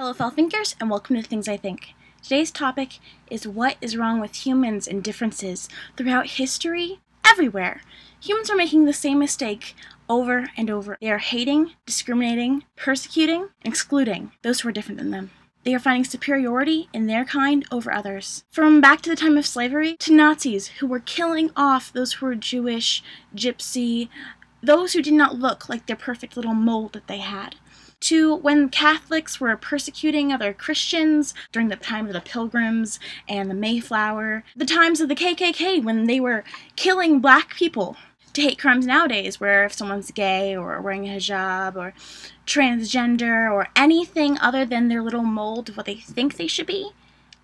Hello fellow thinkers and welcome to Things I Think. Today's topic is what is wrong with humans and differences throughout history, everywhere. Humans are making the same mistake over and over. They are hating, discriminating, persecuting, and excluding those who are different than them. They are finding superiority in their kind over others. From back to the time of slavery to Nazis who were killing off those who were Jewish, Gypsy, those who did not look like their perfect little mold that they had. To when Catholics were persecuting other Christians during the time of the Pilgrims and the Mayflower, the times of the KKK when they were killing black people, to hate crimes nowadays where if someone's gay or wearing a hijab or transgender or anything other than their little mold of what they think they should be,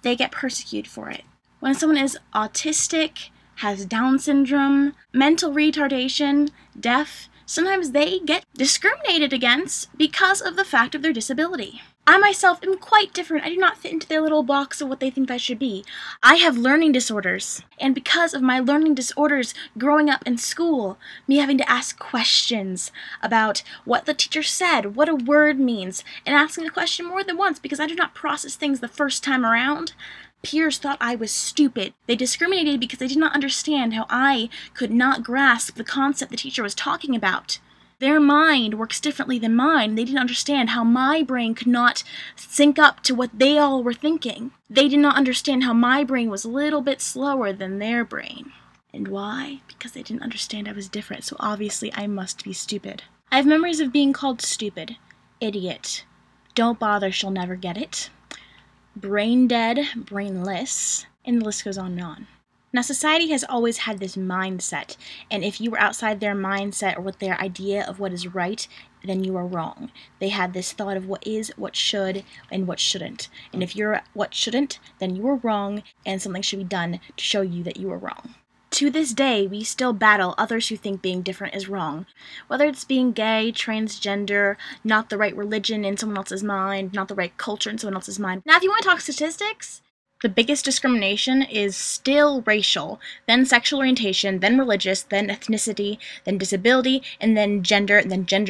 they get persecuted for it. When someone is autistic, has Down syndrome, mental retardation, deaf, sometimes they get discriminated against because of the fact of their disability. I myself am quite different. I do not fit into their little box of what they think I should be. I have learning disorders, and because of my learning disorders growing up in school, me having to ask questions about what the teacher said, what a word means, and asking the question more than once because I do not process things the first time around, peers thought I was stupid. They discriminated because they did not understand how I could not grasp the concept the teacher was talking about. Their mind works differently than mine. They didn't understand how my brain could not sync up to what they all were thinking. They did not understand how my brain was a little bit slower than their brain. And why? Because they didn't understand I was different, so obviously I must be stupid. I have memories of being called stupid, idiot, don't bother, she'll never get it, brain dead, brainless, and the list goes on and on. Now, society has always had this mindset, and if you were outside their mindset or with their idea of what is right, then you are wrong. They had this thought of what is, what should, and what shouldn't. And if you're what shouldn't, then you are wrong, and something should be done to show you that you are wrong. To this day, we still battle others who think being different is wrong. Whether it's being gay, transgender, not the right religion in someone else's mind, not the right culture in someone else's mind. Now, if you want to talk statistics, the biggest discrimination is still racial, then sexual orientation, then religious, then ethnicity, then disability, and then gender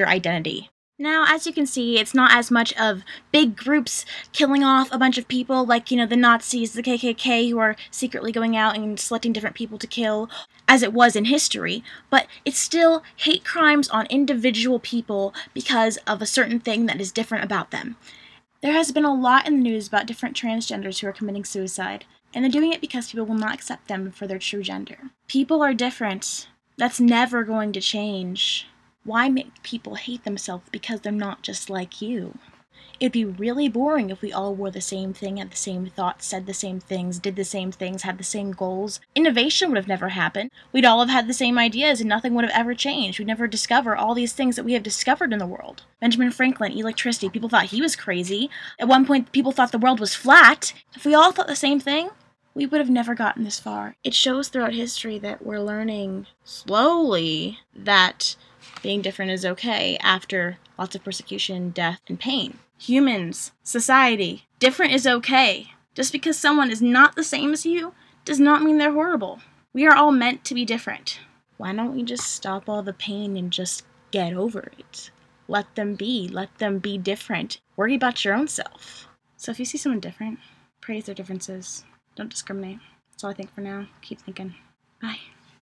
identity. Now, as you can see, it's not as much of big groups killing off a bunch of people like, the Nazis, the KKK, who are secretly going out and selecting different people to kill, as it was in history, but it's still hate crimes on individual people because of a certain thing that is different about them. There has been a lot in the news about different transgenders who are committing suicide, and they're doing it because people will not accept them for their true gender. People are different. That's never going to change. Why make people hate themselves because they're not just like you? It'd be really boring if we all wore the same thing, had the same thoughts, said the same things, did the same things, had the same goals. Innovation would have never happened. We'd all have had the same ideas and nothing would have ever changed. We'd never discover all these things that we have discovered in the world. Benjamin Franklin, electricity, people thought he was crazy. At one point, people thought the world was flat. If we all thought the same thing, we would have never gotten this far. It shows throughout history that we're learning slowly that being different is okay after lots of persecution, death, and pain. Humans, society, different is okay. Just because someone is not the same as you does not mean they're horrible. We are all meant to be different. Why don't we just stop all the pain and just get over it? Let them be different. Worry about your own self. So if you see someone different, praise their differences. Don't discriminate. That's all I think for now. Keep thinking. Bye.